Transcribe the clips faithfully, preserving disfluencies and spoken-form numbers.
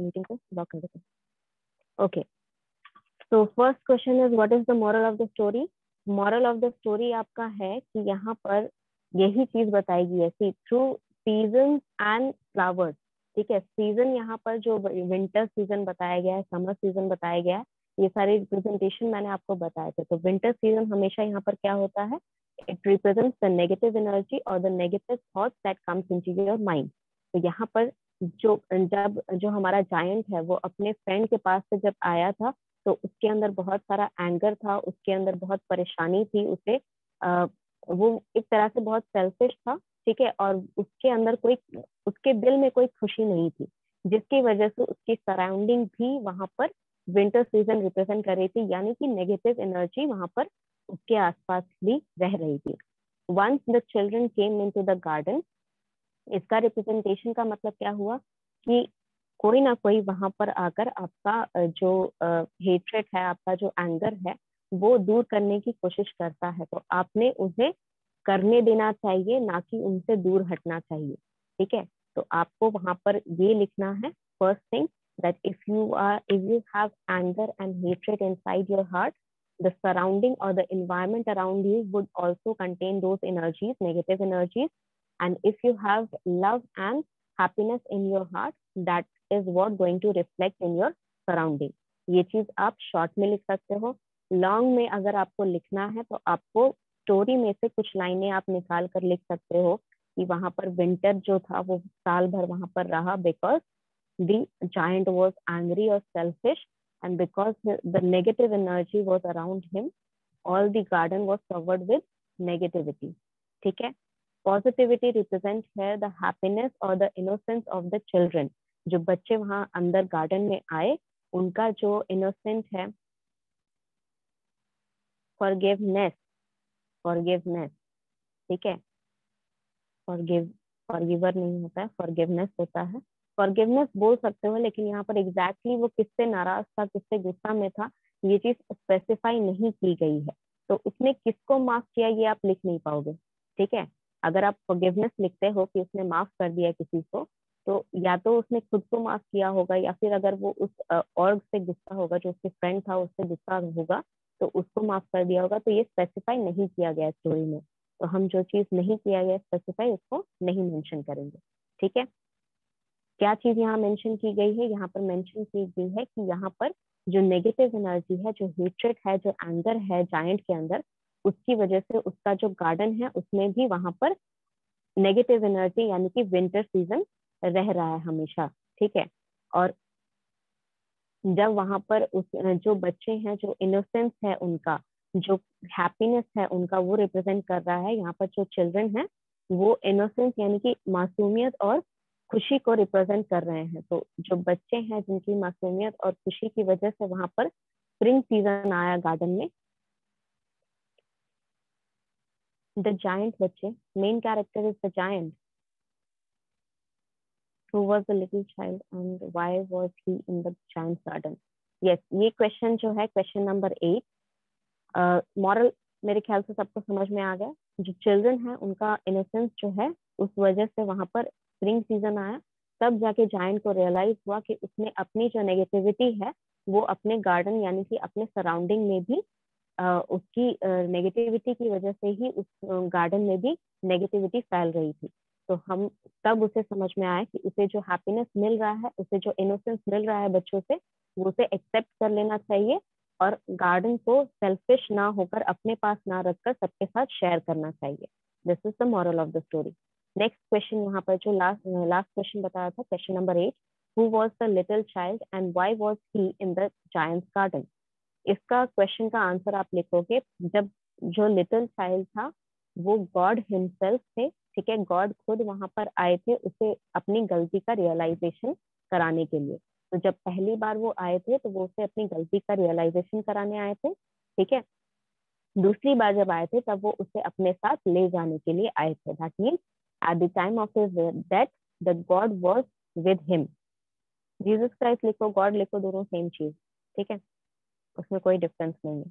Meeting को block कर देते हैं। ओके, तो first question is what is the moral of the story. Moral of the story आपका है कि यहाँ पर यही चीज बताई गई है, see through season and flowers. ठीक है, सीजन यहाँ पर जो विंटर सीजन बताया गया है, समर सीजन बताया गया है, ये सारे रिप्रेजेंटेशन मैंने आपको बताए थे। तो विंटर सीजन हमेशा यहाँ पर क्या होता है, it represents the negative energy और the negative thoughts that comes into your mind. तो यहाँ पर जो जब जो हमारा जायंट है वो अपने फ्रेंड के पास से जब आया था तो उसके अंदर बहुत सारा एंगर था, उसके अंदर बहुत परेशानी थी, उसे आ, वो एक तरह से बहुत सेल्फिश था, ठीक है, और उसके अंदर कोई, उसके दिल में कोई खुशी नहीं थी, जिसकी वजह से उसकी सराउंडिंग भी वहां पर विंटर सीजन रिप्रेजेंट कर रही थी, यानी कि नेगेटिव एनर्जी वहां पर उसके आसपास भी रह रही थी। Once the children came into the garden, इसका रिप्रेजेंटेशन का मतलब क्या हुआ कि कोई ना कोई वहां पर आकर आपका जो हेट्रेट है, आपका जो एंगर है, वो दूर करने की कोशिश करता है। तो आपने उन्हें करने देना चाहिए, ना कि उनसे दूर हटना चाहिए। ठीक है, तो आपको वहां पर ये लिखना है first thing that if you are if you have anger and hatred inside your heart, the surrounding or the environment around you would also contain those energies, negative energies, and if you have love and happiness in your heart, that is what going to reflect in your surrounding. ये चीज आप short में लिख सकते हो। Long में अगर आपको लिखना है तो आपको स्टोरी में से कुछ लाइनें आप निकाल कर लिख सकते हो कि वहां पर विंटर जो था वो साल भर वहां पर रहा, because the giant was angry or selfish and because the negative energy was around him, all the garden was covered with negativity. ठीक है, positivity represents here the happiness or the innocence of the children. जो बच्चे वहाँ अंदर garden में आए, उनका जो innocent है, forgiveness, forgiveness, ठीक है, forgive, forgiver नहीं होता है, forgiveness होता है, फॉरगिवनेस बोल सकते हो, लेकिन यहाँ पर एग्जैक्टली exactly वो किससे नाराज था, किससे गुस्सा में था, ये चीज स्पेसिफाई नहीं की गई है। तो उसने किसको माफ किया ये आप लिख नहीं पाओगे। ठीक है, अगर आप फॉरगिवनेस लिखते हो कि उसने माफ कर दिया किसी को, तो या तो उसने खुद को माफ किया होगा, या फिर अगर वो उस ऑर्ग से गुस्सा होगा जो उसके फ्रेंड था, उससे गुस्सा होगा तो उसको माफ कर दिया होगा। तो ये स्पेसिफाई नहीं किया गया स्टोरी में, तो हम जो चीज नहीं किया गया स्पेसिफाई उसको नहीं मेंशन करेंगे। ठीक है, क्या चीज यहाँ मेंशन की गई है, यहाँ पर मेंशन की गई है कि यहाँ पर जो नेगेटिव एनर्जी है, जो हेट्रेड है, जो एंगर है जायंट के अंदर, उसकी वजह से उसका जो गार्डन है उसमें भी वहां पर नेगेटिव एनर्जी यानी कि विंटर सीजन रह रहा है हमेशा। ठीक है, और जब वहां पर उस जो बच्चे हैं, जो इनोसेंस है उनका, जो हैप्पीनेस है उनका, वो रिप्रेजेंट कर रहा है। यहाँ पर जो चिल्ड्रन है वो इनोसेंस यानी कि मासूमियत और खुशी को रिप्रेजेंट कर रहे हैं। तो जो बच्चे हैं जिनकी मासूमियत और खुशी की वजह से वहां पर स्प्रिंग सीजन आया गार्डन में, द जायंट बच्चे, main character is the giant who was a little child and why was he in the giant garden. Yes, ये क्वेश्चन जो है क्वेश्चन नंबर एट, मॉरल मेरे ख्याल से सबको समझ में आ गया। जो चिल्ड्रन है उनका इनोसेंस जो है उस वजह से वहां पर स्प्रिंग सीजन आया, तब जाके जायंट को रियलाइज हुआ कि उसने अपनी जो नेगेटिविटी है वो अपने गार्डन यानी कि अपने सराउंडिंग में भी आ, उसकी नेगेटिविटी की वजह से ही उस गार्डन में भी नेगेटिविटी फैल रही थी। तो हम तब उसे समझ में आया कि उसे जो हैप्पीनेस मिल रहा है, उसे जो इनोसेंस मिल रहा है बच्चों से, वो उसे एक्सेप्ट कर लेना चाहिए और गार्डन को सेल्फिश ना होकर, अपने पास ना रखकर, सबके साथ शेयर करना चाहिए। This is the moral of the story. Next question यहाँ पर जो लास्ट लास्ट क्वेश्चन बताया था, question number eight, who was the little child and why was he in the giant's garden. इसका क्वेश्चन का आंसर आप लिखोगे, जब जो लिटिल चाइल्ड था वो गॉड हिमसेल्फ थे। ठीक है, गॉड खुद वहां पर आए थे उसे अपनी गलती का रियलाइजेशन कराने के लिए। तो जब पहली बार वो आए थे तो वो उसे अपनी गलती का रियलाइजेशन कराने आए थे। ठीक है, दूसरी बार जब आए थे तब वो उसे अपने साथ ले जाने के लिए आए थे। That means at the time of his death the god was with him. Jesus Christ लिखो, God लिखो, दोनों सेम चीज। ठीक है, उसमें कोई डिफरेंस नहीं है।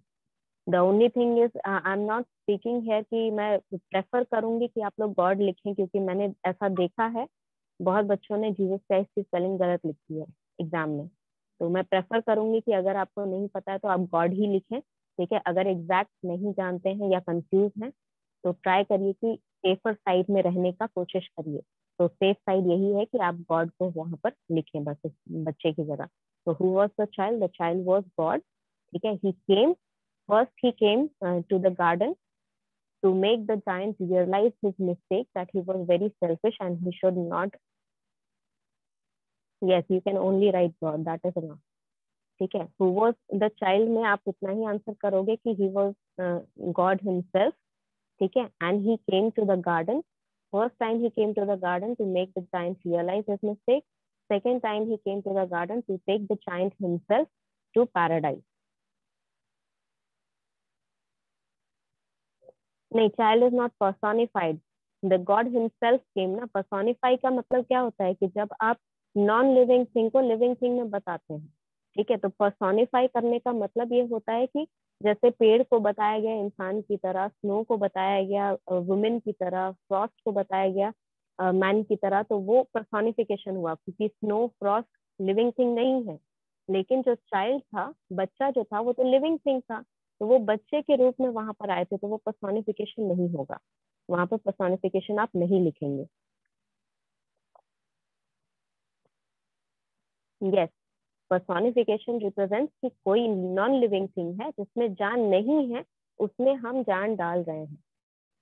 The only thing is I am not speaking here कि मैं प्रेफर करूंगी कि आप लोग गॉड लिखें, क्योंकि मैंने ऐसा देखा है बहुत बच्चों ने जीसस क्राइस्ट की स्पेलिंग गलत लिखी है। एग्जाम में। तो मैं प्रेफर करूंगी कि अगर आपको नहीं पता है तो आप गॉड ही लिखें, ठीक है। अगर एग्जैक्ट नहीं जानते हैं या कंफ्यूज हैं तो ट्राई करिए कि सेफर साइड में रहने का कोशिश करिए। तो सेफ साइड यही है कि आप गॉड को वहां पर लिखें बस, बच्चे की जगह। तो who was the child? The child was God, ठीक है। He came first, he came to the garden to make the giant realize his mistake that he was very selfish and he should not. Yes, you can only write God. That is enough. ठीक है। Who was the child में आप इतना ही answer करोगे कि he was uh, God himself. ठीक है। And he came to the garden. First time he came to the garden to make the giant realize his mistake. Second time he came to the garden to take the giant himself to paradise. नहीं, child is not personified, the God himself came ना। Personify का मतलब क्या होता है कि जब आप नॉन लिविंग थिंग को लिविंग थिंग में बताते हैं, ठीक है। तो पर्सोनिफाई करने का मतलब ये होता है कि जैसे पेड़ को बताया गया इंसान की तरह, स्नो को बताया गया वुमेन की तरह, फ्रॉस्ट को बताया गया मैन की तरह, तो वो पर्सोनिफिकेशन हुआ क्योंकि स्नो फ्रॉस्ट लिविंग थिंग नहीं है। लेकिन जो चाइल्ड था, बच्चा जो था, वो तो लिविंग थिंग था, तो वो बच्चे के रूप में वहां पर आए थे, तो वो पर्सोनिफिकेशन नहीं होगा वहां पर, पर्सोनिफिकेशन आप नहीं लिखेंगे। यस, पर्सोनिफिकेशन रिप्रेजेंट्स कि कोई नॉन लिविंग थिंग है जिसमें जान नहीं है, उसमें हम जान डाल रहे हैं,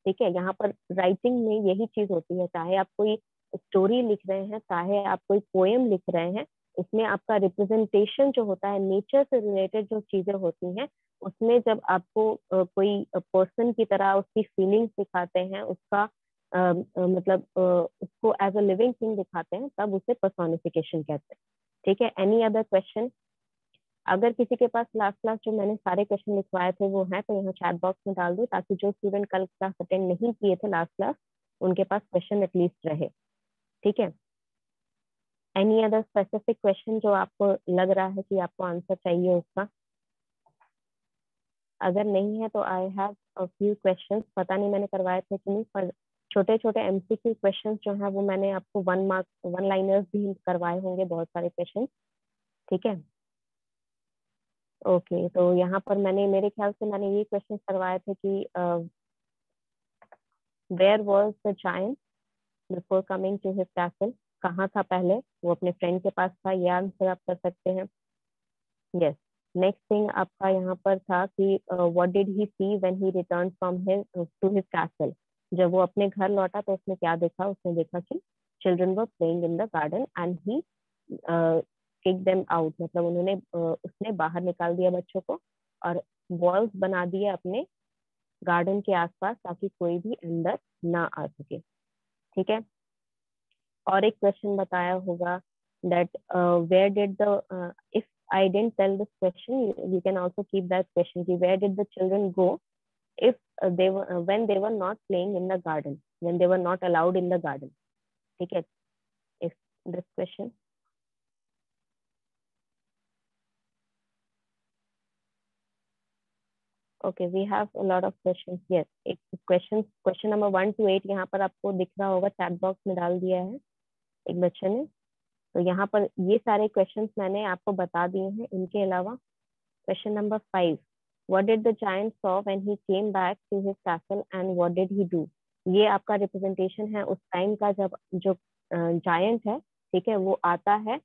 ठीक है। यहाँ पर राइटिंग में यही चीज होती है, चाहे आप कोई स्टोरी लिख रहे हैं, चाहे आप कोई पोएम लिख रहे हैं, इसमें आपका रिप्रेजेंटेशन जो होता है नेचर से रिलेटेड जो चीजें होती हैं, उसमें जब आपको uh, कोई पर्सन की तरह उसकी फीलिंग्स दिखाते हैं, उसका uh, uh, मतलब uh, उसको एज अ लिविंग थिंग दिखाते हैं, तब उसे पर्सोनिफिकेशन कहते हैं, ठीक है। Any other question? अगर किसी के पास लास्ट क्लास जो मैंने सारे क्वेश्चन लिखवाए थे वो हैं तो यहाँ चैट बॉक्स में डाल दो, ताकि जो स्टूडेंट कल क्लास अटेंड नहीं किए थे लास्ट क्लास, उनके पास क्वेश्चन एटलीस्ट रहे, ठीक है। एनी अदर स्पेसिफिक क्वेश्चन जो आपको लग रहा है कि आपको आंसर चाहिए उसका? अगर नहीं है तो I have a few questions, पता नहीं मैंने करवाए थे कि नहीं, पर छोटे छोटे एमसीक्यू क्वेश्चंस जो हैं वो मैंने आपको वन मार्क वन लाइनर्स भी करवाए होंगे, बहुत सारे क्वेश्चन, ठीक है। ओके, तो यहाँ पर मैंने मेरे ख्याल से मैंने ये क्वेश्चन करवाए थे कि where was the giant before coming to his castle, कहाँ था पहले वो अपने फ्रेंड के पास था, ये आंसर आप कर सकते हैं। यस, नेक्स्ट थिंग आपका यहाँ पर था कि what did he see when he return from his to his castle, जब वो अपने घर लौटा तो उसने क्या देखा? उसने देखा कि children were playing in the garden and he kick them out, मतलब उन्होंने uh, उसने बाहर निकाल दिया बच्चों को और वॉल्स बना दिए अपने गार्डन के आसपास ताकि कोई भी अंदर ना आ सके, ठीक है। और एक क्वेश्चन बताया होगा that where did the, if I didn't tell this question, you, you can also keep that question. Where did the children go if they were when they were not playing in the garden, when they were not allowed in the garden? Take it. If this question. Okay, we have a lot of questions. Yes, एक questions question number one to eight यहाँ पर आपको दिख रहा होगा, chat box में डाल दिया है एक बच्चे ने। तो यहाँ पर ये सारे क्वेश्चंस मैंने आपको बता दिए हैं। इनके अलावा question number five, what did the giant saw when he came back to his castle and what did he do, ये आपका रिप्रेजेंटेशन है उस टाइम का जब जो जायंट है, ठीक है, वो आता है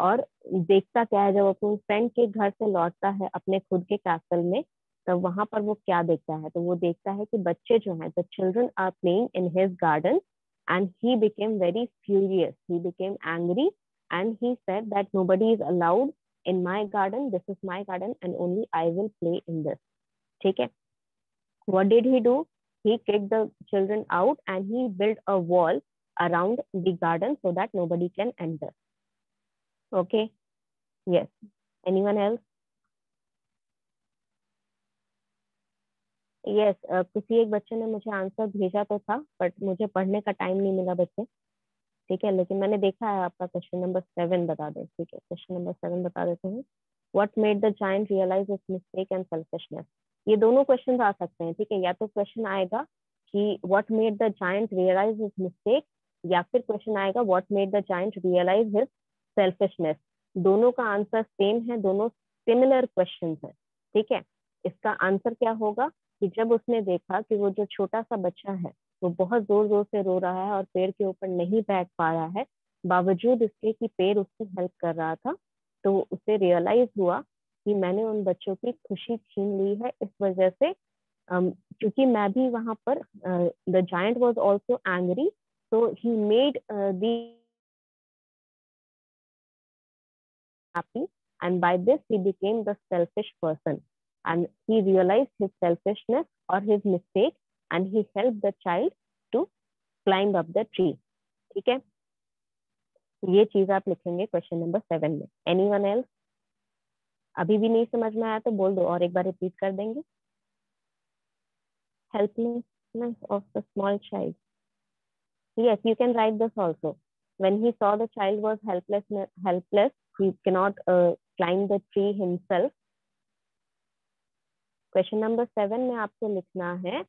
और देखता क्या है, जब अपने फ्रेंड के घर से लौटता है अपने खुद के कैसल में, तब वहां पर वो क्या देखता है? तो वो देखता है कि बच्चे जो है, the children are playing in his garden and he became very furious, he became angry and he said that nobody is allowed in my garden, this is my garden and only I will play in this, ठीक है। What did he do? He kicked the children out and he built a wall around the garden so that nobody can enter. Okay, yes, anyone else? Yes, uh, किसी एक बच्चे ने मुझे answer भेजा तो था बट मुझे पढ़ने का टाइम नहीं मिला बच्चे, ठीक है। लेकिन मैंने देखा है आपका क्वेश्चन नंबर सेवन बता दें, ठीक है, क्वेश्चन नंबर सेवन बता देते हैं। What made the giant realise his mistake and selfishness, ये दोनों क्वेश्चन आ सकते हैं, ठीक है। या तो क्वेश्चन आएगा कि what made the giant realise his mistake, या फिर क्वेश्चन आएगा what made the giant realise his selfishness. दोनों का आंसर सेम है, दोनों सिमिलर क्वेश्चन है, ठीक है। इसका आंसर क्या होगा कि जब उसने देखा कि वो जो छोटा सा बच्चा है वो बहुत जोर जोर से रो रहा है और पेड़ के ऊपर नहीं बैठ पा रहा है, बावजूद इसके कि पेड़ उसकी हेल्प कर रहा था, तो उसे रियलाइज हुआ कि मैंने उन बच्चों की खुशी छीन ली है। इस वजह से क्योंकि मैं भी वहां पर, the giant was also angry, so he made the happy end by this he became the selfish person and he realized his selfishness or his mistake and he helped the child to climb up the tree, ठीक है। ये चीज आप लिखेंगे question number seven में। anyone else? अभी भी नहीं समझ में आया तो बोल दो और एक बार रिपीट कर देंगे। helplessness of the small child, yes you can write this also, when he saw the child was helpless helpless he cannot uh, climb the tree himself। Question number seven में आपको लिखना है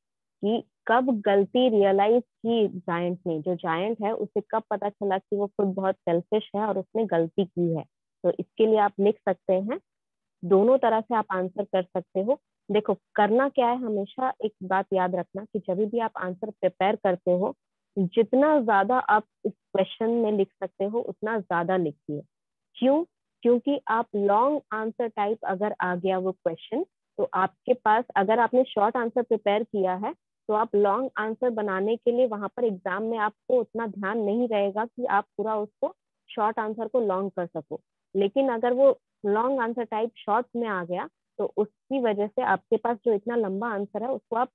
कि कब गलती रियलाइज की जायंट ने, जो जायंट है उसे कब पता चला कि वो खुद बहुत सेल्फिश है और उसने गलती की है। तो इसके लिए आप लिख सकते हैं, दोनों तरह से आप आंसर कर सकते हो। देखो करना क्या है, हमेशा एक बात याद रखना कि जब भी आप आंसर प्रिपेयर करते हो, जितना ज्यादा आप इस क्वेश्चन में लिख सकते हो उतना ज्यादा लिखिए। क्यों? क्योंकि आप लॉन्ग आंसर टाइप अगर आ गया वो क्वेश्चन तो आपके पास, अगर आपने शॉर्ट आंसर प्रिपेयर किया है तो आप लॉन्ग आंसर बनाने के लिए वहां पर एग्जाम में आपको उतना ध्यान नहीं रहेगा कि आप पूरा उसको शॉर्ट आंसर को लॉन्ग कर सको। लेकिन अगर वो लॉन्ग आंसर टाइप शॉर्ट में आ गया तो उसकी वजह से आपके पास जो इतना लंबा आंसर है उसको आप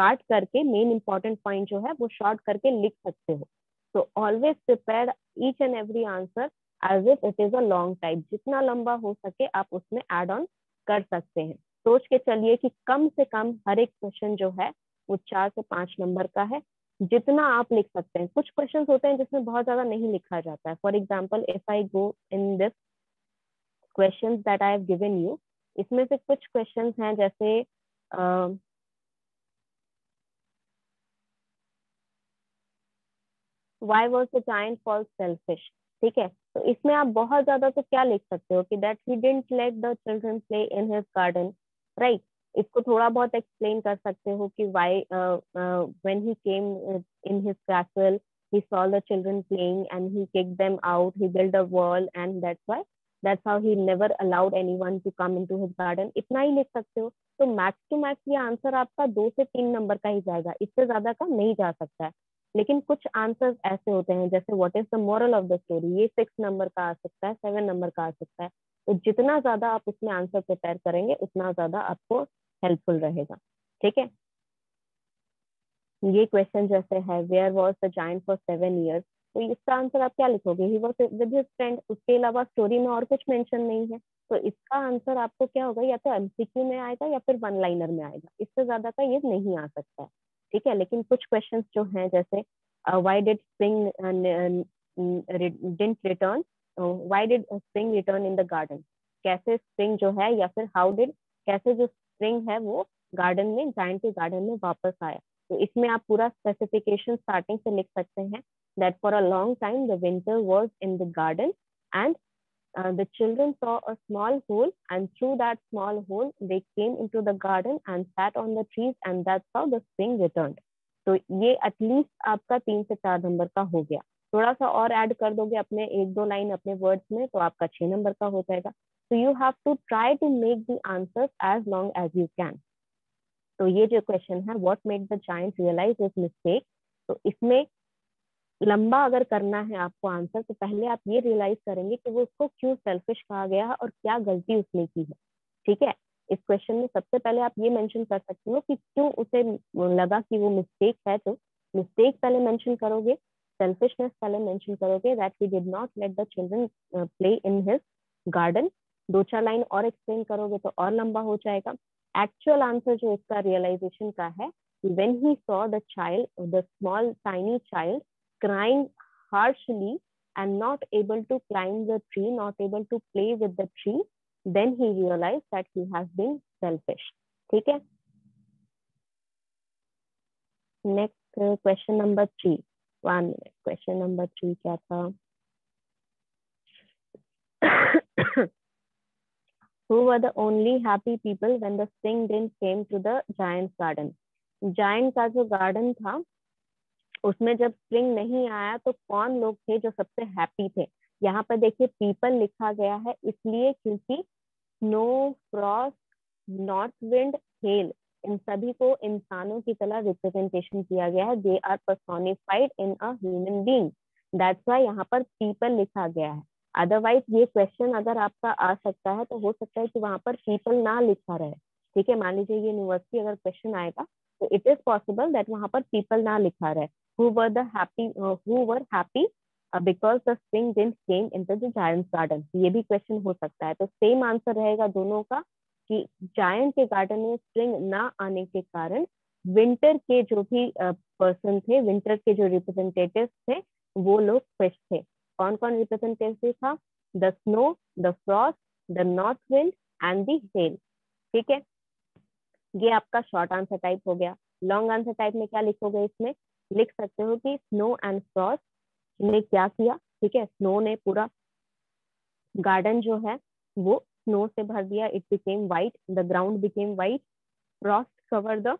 काट करके मेन इंपॉर्टेंट पॉइंट जो है वो शॉर्ट करके लिख सकते हो। तो always prepare each and every answer as if it is a long type, जितना लंबा हो सके आप उसमें एड ऑन कर सकते हैं। सोच के चलिए कि कम से कम हर एक क्वेश्चन जो है वो चार से पांच नंबर का है, जितना आप लिख सकते हैं। कुछ क्वेश्चन होते हैं जिसमें बहुत ज्यादा नहीं लिखा जाता है। For example if I go in this question that I have given you, इसमें से कुछ क्वेश्चन हैं जैसे आ, Why was the giant called selfish? ठीक है, तो इसमें आप बहुत ज्यादा तो क्या लिख सकते हो कि that he didn't let the children play in his garden, right. इसको थोड़ा बहुत एक्सप्लेन कर सकते हो कि why when he came in his castle he saw the children playing and he kicked them out, he build a wall and that's why that's how he never allowed anyone to come into his garden. इतना ही लिख सकते हो। तो max to max ये answer आपका दो से तीन नंबर का ही जाएगा, इससे ज्यादा का नहीं जा सकता है। लेकिन कुछ आंसर्स ऐसे होते हैं जैसे what is the moral of the story, ये सिक्स नंबर का आ सकता है, सेवन नंबर का आ सकता है। तो जितना ज्यादा आप इसमें आंसर प्रिपेयर करेंगे उतना ज्यादा आपको हेल्पफुल रहेगा, ठीक है। ये क्वेश्चन जैसे है where was the giant for seven years, तो इसका आंसर आप क्या लिखोगे, he was with his friend. उसके अलावा स्टोरी में और कुछ मेंशन नहीं है, तो इसका आंसर आपको क्या होगा, या तो एमसीक्यू में आएगा या फिर वन लाइनर में आएगा, इससे ज्यादा का ये नहीं आ सकता है, ठीक है। लेकिन कुछ क्वेश्चंस जो हैं जैसे why did spring didn't return, why did spring return in the garden, कैसे स्प्रिंग जो है, या फिर हाउ डिड, कैसे जो स्प्रिंग है वो गार्डन में, जायंट के गार्डन में वापस आया। तो इसमें आप पूरा स्पेसिफिकेशन स्टार्टिंग से लिख सकते हैं, that for a long time the winter was in the garden and the children saw a small hole and through that small hole they came into the garden and sat on the trees and that's how the spring returned. तो ये at least आपका तीन से चार number का हो गया। थोड़ा सा और ऐड कर दोगे अपने एक दो लाइन अपने वर्ड्स में तो आपका छह नंबर का हो जाएगा। तो you have to try to make the answers as long as you can. तो ये जो क्वेश्चन है what made the giant realise his mistake, तो इसमें लंबा अगर करना है आपको आंसर तो पहले आप ये रियलाइज करेंगे कि वो उसको क्यों सेल्फिश कहा गया है और क्या गलती उसने की है, ठीक है। इस क्वेश्चन में सबसे पहले आप ये मेंशन कर सकते हो कि क्यों उसे लगा कि वो मिस्टेक है, तो मिस्टेक पहले मेंशन करोगे, सेल्फिशनेस पहले मेंशन करोगे, that he did not let the children play in his garden. दो चार लाइन और एक्सप्लेन करोगे तो और लंबा हो जाएगा। एक्चुअल आंसर जो इसका रियलाइजेशन का है, when he saw the child, the small tiny child crying harshly and not able to climb the tree, not able to play with the tree, then he realized that he has been selfish, ठीक है। Next uh, question number three, one minute, question number three क्या था, Who were the only happy people when the Singh Din came to the Giant's Garden? Giant का जो garden था उसमें जब spring नहीं आया तो कौन लोग थे जो सबसे happy थे? यहाँ पर देखिए people लिखा गया है इसलिए क्योंकि snow, frost, north wind, hail इन सभी को इंसानों की तरह representation किया गया है. They are personified in a human being. That's why यहाँ पर people लिखा गया है. अदरवाइज ये क्वेश्चन अगर आपका आ सकता है तो हो सकता है कि वहां पर पीपल ना लिखा रहे. ठीक है, मान लीजिए ये यूनिवर्सिटी अगर क्वेश्चन आएगा तो इट इज पॉसिबल दैट वहां पर पीपल ना लिखा रहे. Who were the happy who were happy because the spring then came in the giant's garden, ये भी क्वेश्चन हो सकता है. तो सेम आंसर रहेगा दोनों का कि जायंट के गार्डन में स्प्रिंग ना आने के कारण विंटर के जो भी पर्सन uh, थे, विंटर के जो रिप्रेजेंटेटिव थे वो लोग खुश थे. कौन कौन रिप्रेजेंटेटिव था? The snow, the frost, the north wind and the hail. ठीक है, ये आपका शॉर्ट आंसर टाइप हो गया. लॉन्ग आंसर टाइप में क्या लिखोगे? इसमें लिख सकते हो कि स्नो एंड फ्रॉस्ट ने क्या किया. ठीक है, स्नो ने पूरा गार्डन जो है वो स्नो से भर दिया. It became white, the ground became white. Frost cover the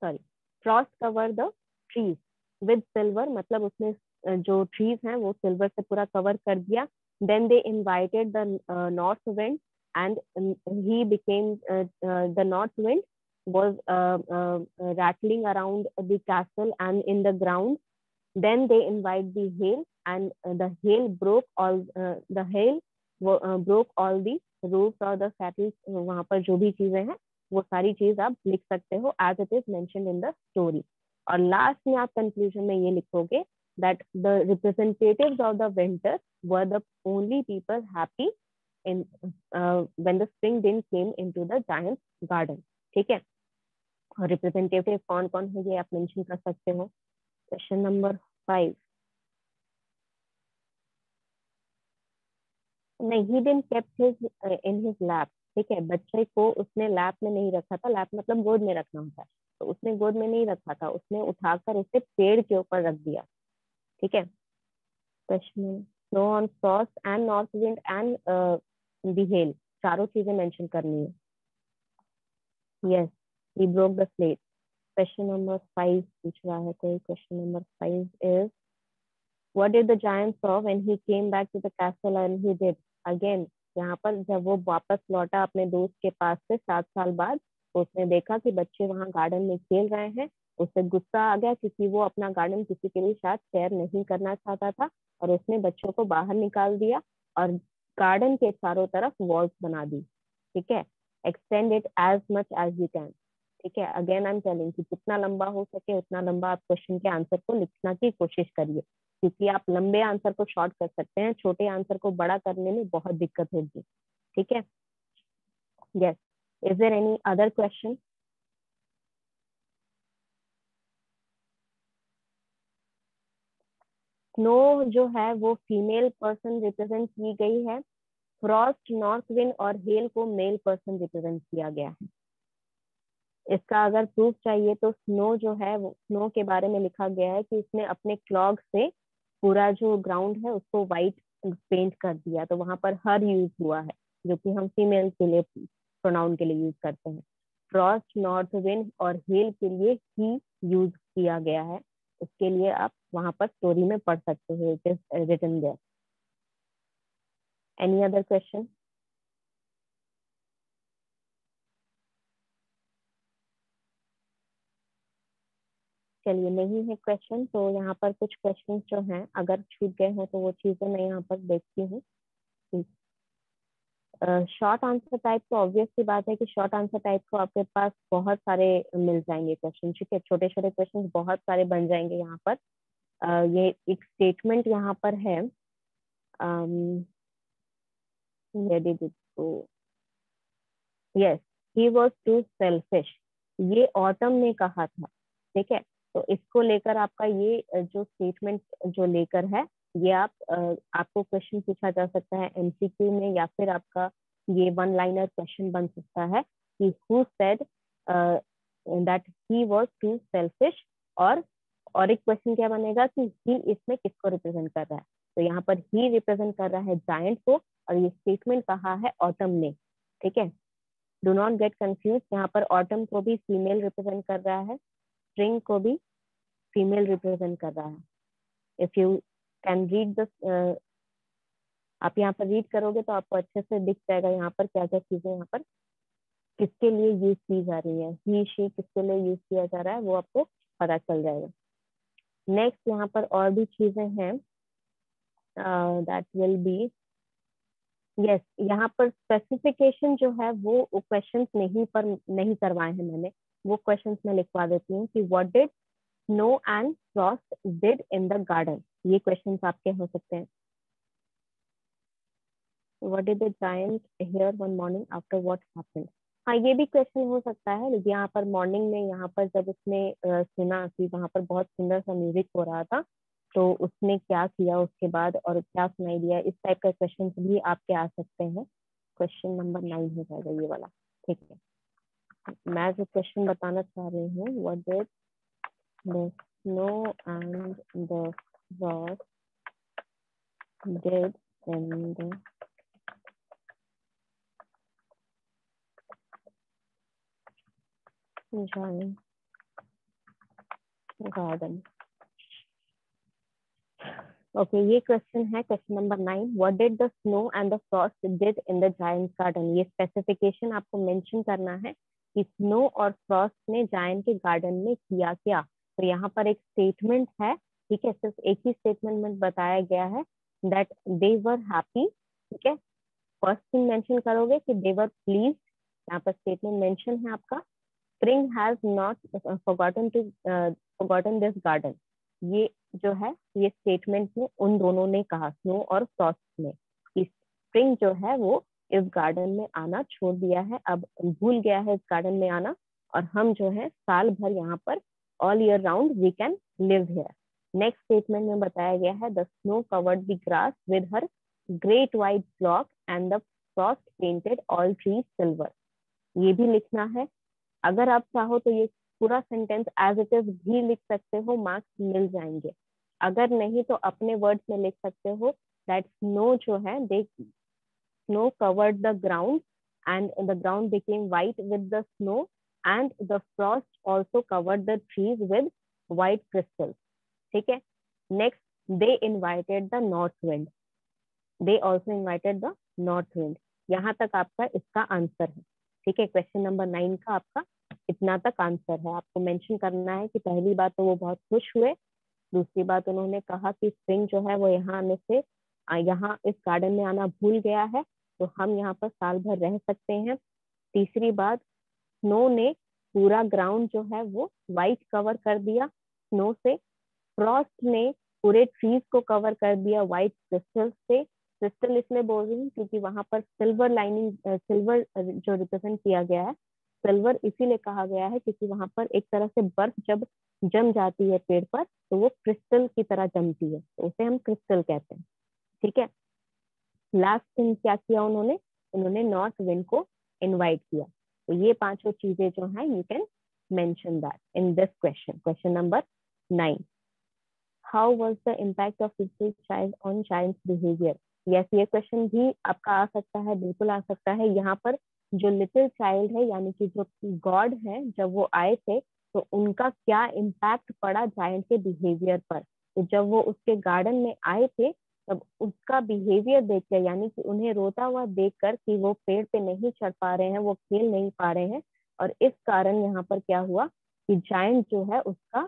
sorry frost cover the trees with silver, मतलब उसने जो ट्रीज हैं वो सिल्वर से पूरा कवर कर दिया. Then they invited the north wind and he became the north wind was rattling around the castle and in the ground. Then they invite the hail and the hail broke all the hail broke all the roofs और the settles. वहां पर जो भी चीजें हैं वो सारी चीज आप लिख सकते हो as it is mentioned in the story. और लास्ट में आप कंक्लूजन में ये लिखोगे that the representatives of the winter were the only people happy in uh, when the spring din came into the giant's garden. ठीक है, और representative कौन कौन है ये आप मेंशन कर सकते हो. Question number five. नहीं, he didn't kept his uh, in his lap. ठीक है, बच्चे को उसने लैप में नहीं रखा था. लैप मतलब गोद में रखना होता है, तो उसने गोद में नहीं रखा था, उसने उठाकर उसे पेड़ के ऊपर रख दिया. ठीक है, question snow on frost and north wind and the hail, चारों चीजें मेंशन करनी है. Yes, he broke the slate. Question number five पूछ रहा है कोई. Question number five is what did the giant saw when he came back to the castle and he did. Again यहाँ पर जब वो वापस लौटा अपने दोस्त के पास से सात साल बाद, उसने देखा कि बच्चे वहाँ गार्डन में खेल रहे हैं. उससे गुस्सा आ गया क्योंकि वो अपना गार्डन किसी के लिए शायद शेयर नहीं करना चाहता था, और उसने बच्चों को बाहर निकाल दिया और गार्डन के चारों तरफ वॉल्स बना दी. ठीक है, extend it as much as you can. ठीक है, अगेन आई एम टेलिंग कि जितना लंबा हो सके उतना लंबा आप क्वेश्चन के आंसर को लिखना की कोशिश करिए, क्योंकि आप लंबे आंसर को शॉर्ट कर सकते हैं, छोटे आंसर को बड़ा करने में बहुत दिक्कत होगी. ठीक है, yes, is there any other question? Snow जो है वो फीमेल पर्सन रिप्रेजेंट की गई है, फ्रॉस्ट, नॉर्थ विंड और हेल को मेल पर्सन रिप्रेजेंट किया गया है. इसका अगर प्रूफ चाहिए तो स्नो जो है वो, स्नो के बारे में लिखा गया है कि इसने अपने क्लॉग से पूरा जो ग्राउंड है उसको व्हाइट पेंट कर दिया, तो वहां पर हर यूज हुआ है जो कि हम फीमेल के लिए प्रोनाउन के लिए यूज करते हैं. फ्रॉस्ट, नॉर्थ विंड और हेल के लिए ही यूज किया गया है, उसके लिए आप वहां पर स्टोरी में पढ़ सकते हो. It is written there. Any other question? चलिए, नहीं है क्वेश्चन तो यहाँ पर कुछ क्वेश्चंस जो हैं अगर छूट गए हैं तो वो चीजें मैं यहाँ पर देखती हूँ. शॉर्ट आंसर टाइप तो ऑब्वियस सी बात है कि शॉर्ट आंसर टाइप को आपके पास बहुत सारे मिल जाएंगे क्वेश्चन. ठीक है, छोटे छोटे क्वेश्चन बहुत सारे बन जाएंगे. यहाँ पर uh, ये एक स्टेटमेंट यहाँ पर है yes he was too selfish, ये ऑटम ने कहा था. ठीक है, तो इसको लेकर आपका ये जो स्टेटमेंट जो लेकर है ये आप आपको क्वेश्चन पूछा जा सकता है एमसीक्यू में, या फिर आपका ये वन लाइनर क्वेश्चन बन सकता है कि who said that he was too selfish, और और एक क्वेश्चन क्या बनेगा कि ही इसमें किसको रिप्रेजेंट कर रहा है. तो यहाँ पर ही रिप्रेजेंट कर रहा है जायंट को और ये स्टेटमेंट कहा है ऑटम ने, ठीक है। डू नॉट गेट कंफ्यूज, यहाँ पर ऑटम को भी फीमेल रिप्रेजेंट कर रहा है, स्ट्रिंग को भी फीमेल रिप्रेजेंट कर रहा है। If you can read the, आप यहाँ पर रीड करोगे तो आपको अच्छे से दिख जाएगा यहाँ पर क्या क्या चीजें यहाँ पर किसके लिए यूज की जा रही है, ही शी किसके लिए यूज किया जा रहा है वो आपको पता चल जाएगा। नेक्स्ट यहाँ पर और भी चीजें हैं, दैट विल बी यस, यहाँ पर स्पेसिफिकेशन जो है वो क्वेश्चन नहीं पर नहीं करवाए हैं मैंने, वो क्वेश्चन मैं लिखवा देती हूँ कि what did snow and frost did in the garden, ये क्वेश्चन आपके हो सकते हैं। What did the giant hear one morning after what happened? हाँ, ये भी क्वेश्चन हो सकता है। यहाँ पर मॉर्निंग में यहाँ पर जब उसने uh, सुना कि वहाँ पर बहुत सुंदर सा म्यूजिक हो रहा था तो उसने क्या किया उसके बाद और क्या सुनाई दिया, इस टाइप का क्वेश्चन भी आपके आ सकते हैं। क्वेश्चन नंबर नाइन हो जाएगा ये वाला, ठीक है। मैं जो क्वेश्चन बताना चाह रही हूँ, what did the snow and the frost did in the garden, okay, ये क्वेश्चन है question number nine. What did the snow and the frost did in the giant garden, ये स्पेसिफिकेशन आपको मेंशन करना है कि स्नो और Frost ने giant के गार्डन में किया क्या। तो यहाँ पर एक स्टेटमेंट है, ठीक है, सिर्फ एक ही स्टेटमेंट में बताया गया है दैट दे वर हैप्पी, ठीक है। फर्स्ट थिंग मेंशन करोगे कि दे वर प्लीज, यहाँ पर स्टेटमेंट मेंशन है आपका। Spring has not forgotten to uh, forgotten this garden. ये जो है ये स्टेटमेंट में उन दोनों ने कहा, स्नो और फ्रॉस्ट ने, कि स्प्रिंग जो है वो इस गार्डन में आना छोड़ दिया है, अब भूल गया है इस गार्डन में आना, और हम जो है साल भर यहाँ पर all year round we can live here. Next statement में बताया गया है the snow covered the grass with her great white block and the frost painted all trees silver, ये भी लिखना है। अगर आप चाहो तो ये पूरा सेंटेंस एज इट इज भी लिख सकते हो, मार्क्स मिल जाएंगे। अगर नहीं तो अपने वर्ड्स में लिख सकते हो दैट स्नो जो है they snow covered the ground and the ground became white with the snow and the frost also covered the trees with white crystal, ठीक है। Next they invited the north wind, they also invited the north wind. यहाँ तक आपका इसका answer है, ठीक है। Question number nine का आपका इतना तक आंसर है। आपको मेंशन करना है कि पहली बात तो वो बहुत खुश हुए, दूसरी बात उन्होंने कहा कि स्प्रिंग जो है वो यहाँ आने से यहाँ इस गार्डन में आना भूल गया है तो हम यहाँ पर साल भर रह सकते हैं। तीसरी बात स्नो ने पूरा ग्राउंड जो है वो वाइट कवर कर दिया स्नो से, फ्रॉस्ट ने पूरे ट्रीज को कवर कर दिया वाइट क्रिस्टल से। क्रिस्टल इसमें बोल रही हूँ क्योंकि वहां पर सिल्वर लाइनिंग, सिल्वर जो रिप्रेजेंट किया गया है, सिल्वर इसीलिए कहा गया है क्योंकि वहां पर एक तरह से बर्फ जब जम जाती है पेड़ पर तो वो क्रिस्टल की तरह जमती है, तो उसे हम क्रिस्टल कहते हैं, ठीक है। लास्ट थिंग क्या किया उन्होंने, उन्होंने नॉर्थ विंड को इन्वाइट किया। तो ये पांचों चीजें जो है you can mention that in this question, question number nine. How was the impact of little child on giant's behaviour, yes yes, ये क्वेश्चन भी आपका आ सकता है, बिल्कुल आ सकता है। यहाँ पर जो लिटिल चाइल्ड है यानी कि जो गॉड है, जब वो आए थे तो उनका क्या इम्पैक्ट पड़ा जायंट के बिहेवियर पर। तो जब वो उसके गार्डन में आए थे तब उसका बिहेवियर देखकर, यानी कि उन्हें रोता हुआ देखकर कि वो पेड़ पे नहीं चढ़ पा रहे हैं, वो खेल नहीं पा रहे हैं, और इस कारण यहाँ पर क्या हुआ कि जायंट जो है उसका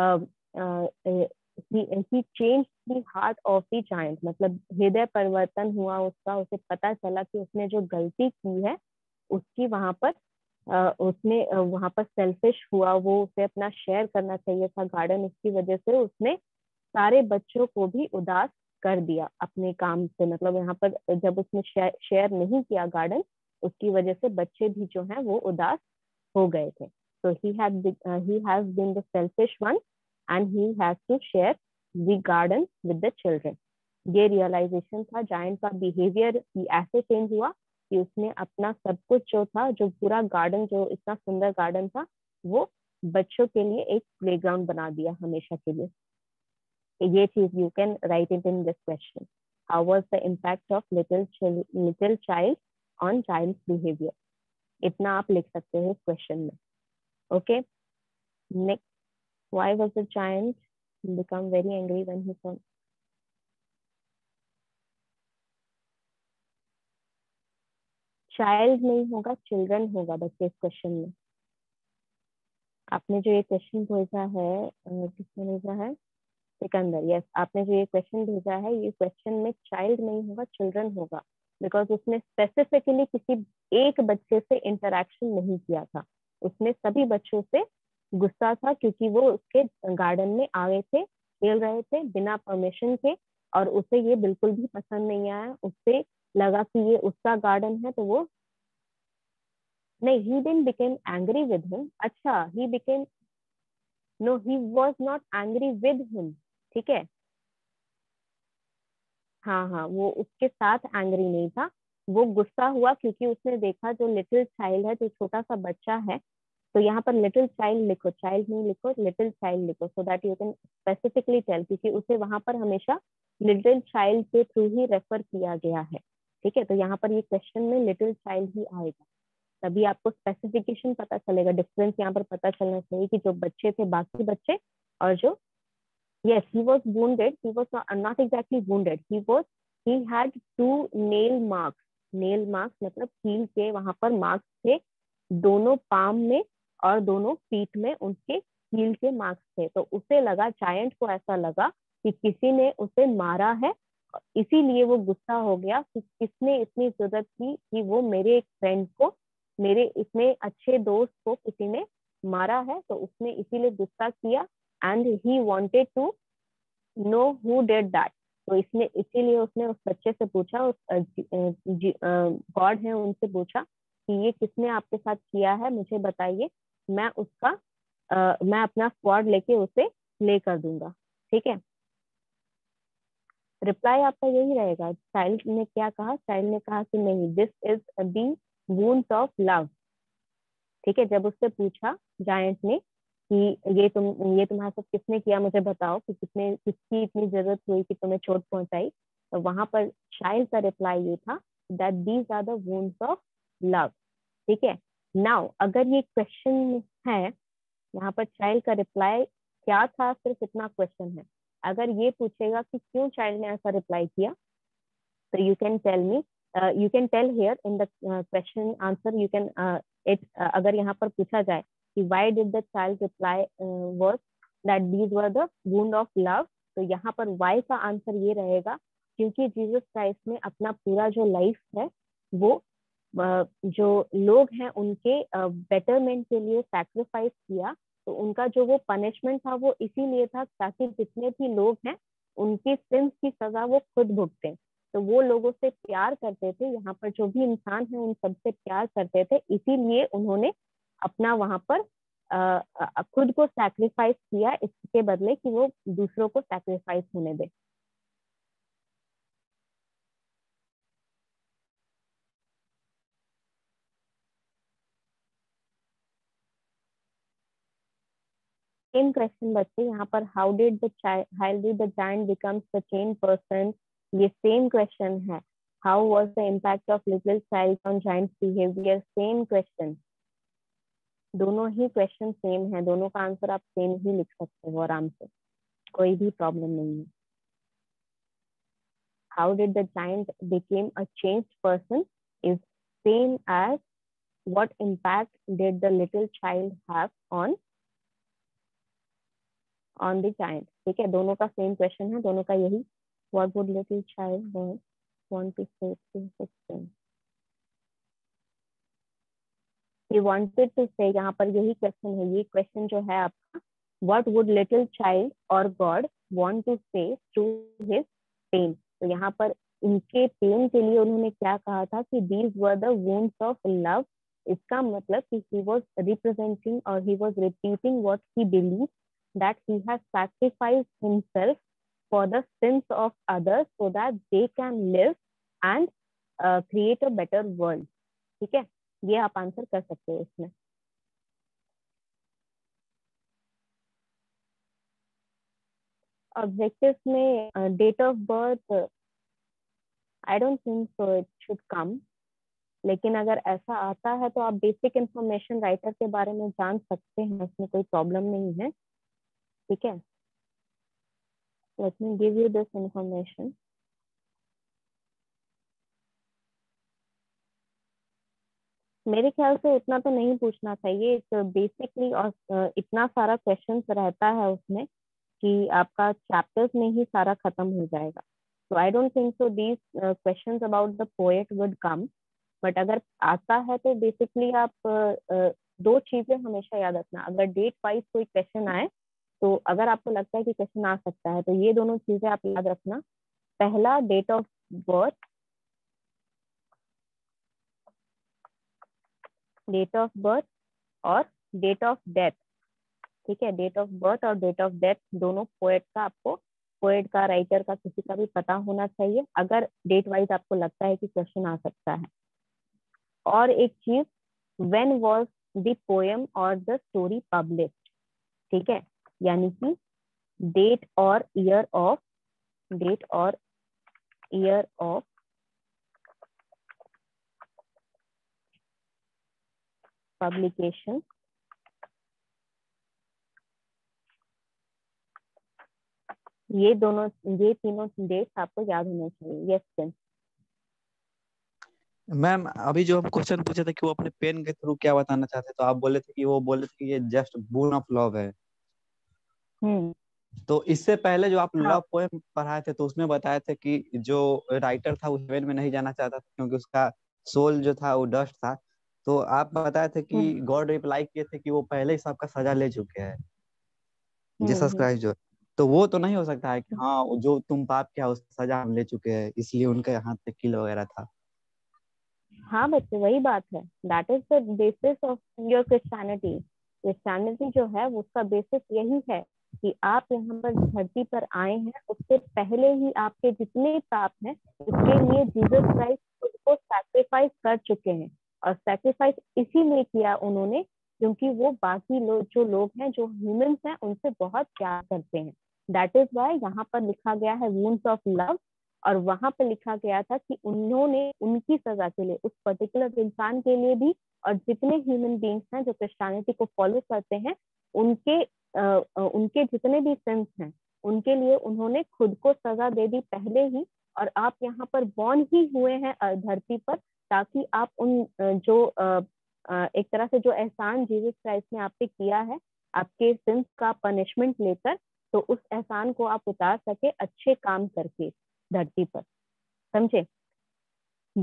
आ, आ, ए, He, he changed the heart of the giant, मतलब हृदय परिवर्तन हुआ उसका, उसे पता चला कि उसने जो गलती की है उसकी वहां पर आ, उसने वहां पर सेल्फिश हुआ, वो उसे अपना शेयर करना चाहिए था गार्डन, इसकी वजह से उसने सारे बच्चों को भी उदास कर दिया अपने काम से। मतलब यहाँ पर जब उसने शेयर, शेयर नहीं किया गार्डन, उसकी वजह से बच्चे भी जो हैं वो उदास हो गए थे। तो he had he has been the selfish one and he has to share the garden with the children. ये रियलाइजेशन था, जायंट का बिहेवियर ऐसे चेंज हुआ कि उसने अपना सब कुछ जो था, जो पूरा गार्डन, जो इतना सुंदर गार्डन था, वो बच्चों के लिए एक प्लेग्राउंड बना दिया हमेशा के लिए। ये चीज you can write it in this question, how was the impact of little little child on child's behaviour, इतना आप लिख सकते हैं क्वेश्चन में. Okay, next, why was the child become very angry when he saw, child नहीं होगा, children होगा बच्चे इस क्वेश्चन में. आपने जो ये क्वेश्चन भेजा है, किसने भेजा है, सिकंदर, यस, आपने जो ये क्वेश्चन भेजा है, ये क्वेश्चन में चाइल्ड नहीं होगा, चिल्ड्रन होगा, बिकॉज उसने स्पेसिफिकली किसी एक बच्चे से इंटरैक्शन नहीं किया था, उसने सभी बच्चों से गुस्सा था क्योंकि वो उसके गार्डन में आए थे, खेल रहे थे बिना परमिशन के, और उसे ये बिल्कुल भी पसंद नहीं आया, उससे लगा कि ये उसका गार्डन है, तो वो नहीं, he didn't became angry with him. अच्छा, he became, no, he was not angry with him. ठीक है, हाँ हाँ, वो उसके साथ एंग्री नहीं था, वो गुस्सा हुआ क्योंकि उसने देखा जो लिटिल चाइल्ड है, जो छोटा सा बच्चा है, तो यहाँ पर लिटिल चाइल्ड लिखो, चाइल्ड नहीं लिखो, लिटिल चाइल्ड लिखो, so that you can specifically tell, क्योंकि उसे वहां पर हमेशा लिटिल चाइल्ड के थ्रू ही रेफर किया गया है. ठीक है, तो यहाँ पर ये क्वेश्चन में लिटिल चाइल्ड ही आएगा, तभी आपको स्पेसिफिकेशन पता चलेगा, डिफरेंस यहाँ पर पता चलना चाहिए कि जो बच्चे थे बाकी बच्चे और जो, yes, he was wounded, he was not, not exactly wounded, he was, he had two nail marks, nail marks मतलब कील के वहां पर मार्क्स थे, दोनों पाम में और दोनों पीठ में उनके कील के मार्क्स थे, तो उसे लगा, जायंट को ऐसा लगा कि किसी ने उसे मारा है, इसीलिए वो गुस्सा हो गया कि किसने इतनी जरूरत की कि वो मेरे एक फ्रेंड को, मेरे इतने अच्छे दोस्त को किसी ने मारा है, तो उसने इसीलिए गुस्सा किया, and he wanted to know who did that, तो इसने इसीलिए उसने उस बच्चे से पूछा, उस गॉड है उनसे पूछा कि ये किसने आपके साथ किया है, मुझे बताइए, मैं उसका आ, मैं अपना स्क्वाड लेके उसे ले कर दूंगा. ठीक है, रिप्लाई आपका यही रहेगा, चाइल्ड ने क्या कहा, चाइल्ड ने कहा कि नहीं, this is the wounds of love. ठीक है, जब उससे पूछा जायंट ने कि ये तुम ये तुम्हारे साथ किसने किया, मुझे बताओ कि किसने, किसकी इतनी जरूरत हुई कि तुम्हें चोट पहुंचाई, तो वहां पर चाइल्ड का रिप्लाई ये था that these are the wounds of love. ठीक है, नाउ अगर ये क्वेश्चन है, यहाँ पर चाइल्ड का रिप्लाई क्या था, सिर्फ इतना क्वेश्चन है, अगर ये पूछेगा कि क्यों चाइल्ड ने ऐसा रिप्लाई किया, तो you can tell me, Uh, you can tell here in the uh, question answer, you can uh, it uh, अगर यहाँ पर पूछा जाए कि why did the child reply uh, was that these were the wound of love, तो यहाँ पर why का आंसर ये रहेगा क्योंकि जीसस क्राइस्ट ने अपना पूरा जो लाइफ है वो uh, जो लोग हैं उनके बेटरमेंट uh, के लिए सैक्रिफाइस किया, तो उनका जो वो पनिशमेंट था वो इसीलिए था ताकि जितने भी लोग हैं उनकी सिंस की सजा वो खुद भुगतें, तो वो लोगों से प्यार करते थे, यहाँ पर जो भी इंसान है उन सबसे प्यार करते थे, इसीलिए उन्होंने अपना वहां पर आ, आ, खुद को सैक्रिफाइस किया इसके बदले कि वो दूसरों को सैक्रिफाइस होने दे. सेम क्वेश्चन बच्चे यहाँ पर, how did the child the giant becomes the chain person, ये सेम क्वेश्चन है, how was the impact of little child on giant's behaviour, same question, दोनों ही क्वेश्चन सेम है, दोनों का आंसर आप सेम ही लिख सकते हो आराम से, कोई भी प्रॉब्लम नहीं है. How did the giant became a changed person is same as what impact did the little child have on on the giant. ठीक है, दोनों का सेम क्वेश्चन है, दोनों का यही, what would little child boy want to say to his friend, he wanted to say, यहाँ पर यही क्वेश्चन है, ये क्वेश्चन जो है आपका, what would little child or God want to say through his pain, तो यहाँ पर उनके पेन के लिए उन्होंने क्या कहा था कि these were the wounds of love, इसका मतलब कि he was representing or he was repeating what he believed that he has sacrificed himself for the sins of others so that they can live and uh, create a better world. ठीक है, ये आप answer कर सकते हो इसमें. Objectives में date of birth I don't think so it should come, लेकिन अगर ऐसा आता है तो आप बेसिक इंफॉर्मेशन राइटर के बारे में जान सकते हैं, इसमें कोई प्रॉब्लम नहीं है. ठीक है, let me give you this information. मेरे ख्याल से इतना तो नहीं पूछना चाहिए, तो बेसिकली और इतना सारा क्वेश्चन रहता है उसमें कि आपका चैप्टर्स में ही सारा खत्म हो जाएगा. So I don't think so these question about the poet would come, but अगर आता है तो बेसिकली आप दो चीजें हमेशा याद रखना. अगर डेट वाइज कोई क्वेश्चन आए तो अगर आपको लगता है कि क्वेश्चन आ सकता है तो ये दोनों चीजें आप याद रखना. पहला date of birth, date of birth और डेट ऑफ डेथ. ठीक है, डेट ऑफ बर्थ और डेट ऑफ डेथ दोनों पोएट का, आपको पोएट का, राइटर का, किसी का भी पता होना चाहिए अगर डेट वाइज आपको लगता है कि क्वेश्चन आ सकता है. और एक चीज, व्हेन वाज द पोएम और द स्टोरी पब्लिश्ड. ठीक है, यानी कि डेट और ईयर ऑफ, डेट और ईयर ऑफ पब्लिकेशन. ये दोनों, ये तीनों डेट्स आपको याद होने चाहिए. यस yes, मैम अभी जो हम क्वेश्चन पूछे थे कि वो अपने पेन के थ्रू क्या बताना चाहते, तो आप बोले थे कि वो बोले थे कि ये जस्ट बून ऑफ लव है. हम्म, तो इससे पहले जो आप लव पोएम पढ़ाए थे तो उसमें बताए थे कि जो राइटर था वो हेवन में नहीं जाना चाहता था क्योंकि उसका सोल जो था वो डस्ट था. तो आप बताए थे कि गॉड रिप्लाई किए थे कि वो पहले ही सबका सजा ले चुके हैं, जीसस क्राइस्ट जो, तो वो तो नहीं हो सकता है कि हाँ जो तुम पाप किया उसका सजा हम ले चुके हैं, इसलिए उनके हाथ पे किल वगैरह था. हाँ बच्चे, वही बात है. That is the basis of your Christianity. Christianity जो है उसका बेसिस यही है कि आप यहाँ पर धरती पर आए हैं, उससे पहले ही आपके जितने पाप हैं उसके लिए जीसस क्राइस्ट खुद को सैक्रिफाइस कर चुके हैं. और सैक्रिफाइस इसीलिए किया उन्होंने क्योंकि वो बाकी लोग जो लोग हैं, जो ह्यूमंस हैं, उनसे बहुत प्यार करते हैं. दैट इज वाई यहाँ पर लिखा गया है वूंड्स ऑफ लव, और वहां पे लिखा गया था कि उन्होंने उनकी सजा के लिए, उस पर्टिकुलर इंसान के लिए भी, और जितने ह्यूमन बींग्स हैं जो क्रिश्चियनिटी को फॉलो करते हैं उनके आ, उनके जितने भी सिंस हैं उनके लिए उन्होंने खुद को सजा दे दी पहले ही. और आप यहाँ पर बॉर्न ही हुए हैं धरती पर ताकि आप उन जो आ, आ, एक तरह से जो एहसान जीसस क्राइस्ट ने आप पे किया है, आपके सिंस का पनिशमेंट लेकर, तो उस एहसान को आप उतार सके अच्छे काम करके धरती पर. समझे,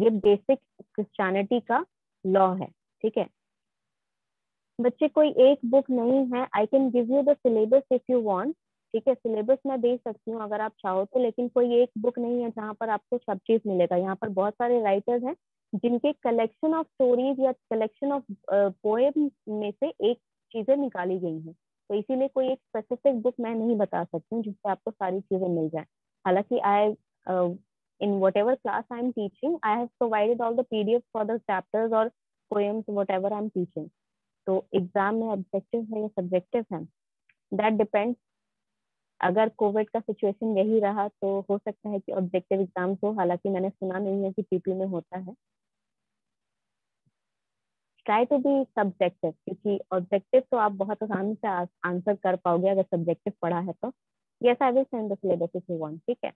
ये बेसिक क्रिश्चियनिटी का लॉ है. ठीक है बच्चे, कोई एक बुक नहीं है. I can give you the syllabus if you want. ठीक है, सिलेबस मैं दे सकती हूँ अगर आप चाहो तो, लेकिन कोई एक बुक नहीं है जहाँ पर आपको सब चीज मिलेगा. यहाँ पर बहुत सारे राइटर्स हैं जिनके कलेक्शन ऑफ स्टोरीज या कलेक्शन ऑफ पोएम में से एक चीजें निकाली गई है, तो इसीलिए कोई एक स्पेसिफिक बुक मैं नहीं बता सकती हूँ जिससे आपको सारी चीजें मिल जाए. हालांकि आई Uh, in whatever class I'm teaching, I have provided all the P D Fs for the chapters or poems, whatever I'm teaching. So exam में objective है या subjective है, that depends. अगर कोविड का सिचुएशन यही रहा तो हो सकता है कि ऑब्जेक्टिव एग्जाम हो, हालांकि मैंने सुना नहीं है कि पीपी में होता है. ट्राई टू बी सब्जेक्टिव, क्योंकि ऑब्जेक्टिव तो आप बहुत आसानी से आंसर कर पाओगे अगर सब्जेक्टिव पढ़ा है तो. Yes, I will send the syllabus if you want. ठीक है,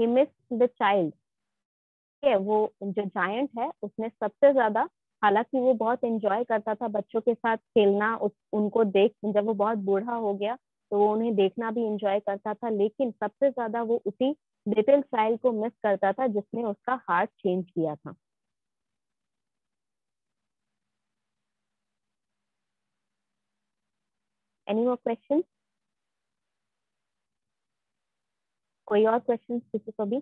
He missed the child. वो जो जायंट है उसने सबसे ज्यादा, हालांकि वो बहुत एंजॉय करता था बच्चों के साथ खेलना, उस, उनको देख, जब वो बहुत बूढ़ा हो गया तो वो उन्हें देखना भी एंजॉय करता था, लेकिन सबसे ज्यादा वो उसी लिटिल चाइल्ड को मिस करता था जिसने उसका हार्ट चेंज किया था. Any more question? कोई और क्वेश्चन किसी को भी?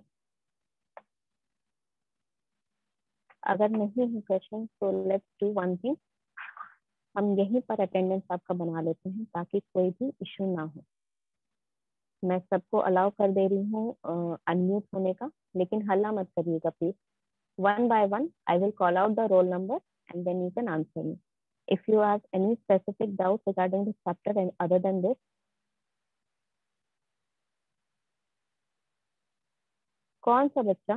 अगर नहीं है क्वेश्चन तो लेट्स डू वन थिंग, हम यहीं पर अटेंडेंस आपका बना लेते हैं ताकि कोई भी इशू ना हो. मैं सबको अलाउ कर दे रही हूँ अनम्यूट होने का, लेकिन हल्ला मत करिएगा please. One by one I will call out the roll number and then you can answer me. If you have any specific doubts regarding this chapter and other than this, कौन सा बच्चा?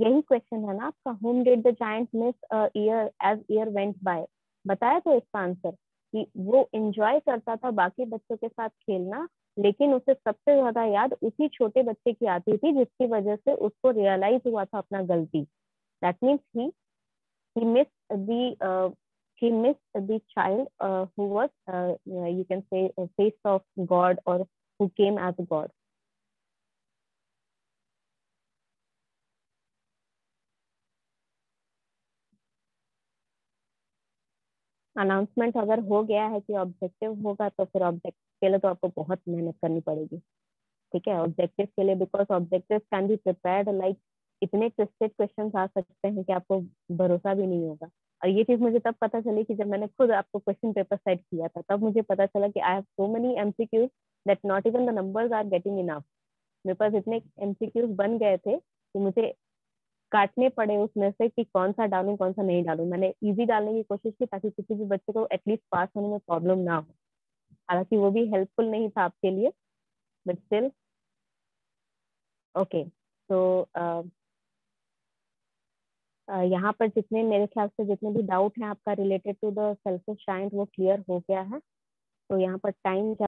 यही क्वेश्चन है ना आपका, whom did the giant miss a year as year went by? बताया तो इसका आंसर कि वो एंजॉय करता था बाकी बच्चों के साथ खेलना, लेकिन उसे सबसे ज्यादा याद उसी छोटे बच्चे की आती थी जिसकी वजह से उसको रियलाइज हुआ था अपना गलती. That means he he missed the uh, he missed the child uh, who was uh, you can say a face of God or who came as God. Announcement अगर हो गया है कि ऑब्जेक्टिव होगा तो फिर ऑब्जेक्टिव के लिए तो आपको बहुत मेहनत करनी पड़ेगी, ठीक है, ऑब्जेक्टिव के लिए, because objective can be prepared like इतने ट्विस्टेड क्वेश्चंस आ सकते हैं कि आपको भरोसा भी नहीं होगा. और ये चीज मुझे तब पता चली कि जब मैंने खुद आपको क्वेश्चन पेपर सेट किया था, तब मुझे पता चला कि I have so many MCQs that not even the numbers are getting enough. मेरे पास इतने एमसीक्यूज बन गए थे कि मुझे काटने पड़े उसमें से कि कौन सा डालूं कौन सा नहीं डालूं. मैंने इजी डालने की कोशिश की ताकि किसी भी बच्चे को एटलीस्ट पास होने में प्रॉब्लम ना हो. हालांकि वो भी हेल्पफुल नहीं था आपके लिए, बट स्टिल ओके. तो यहाँ पर जितने मेरे ख्याल से जितने भी डाउट हैं आपका related to the selfish giant वो क्लियर हो गया है. तो यहाँ पर टाइम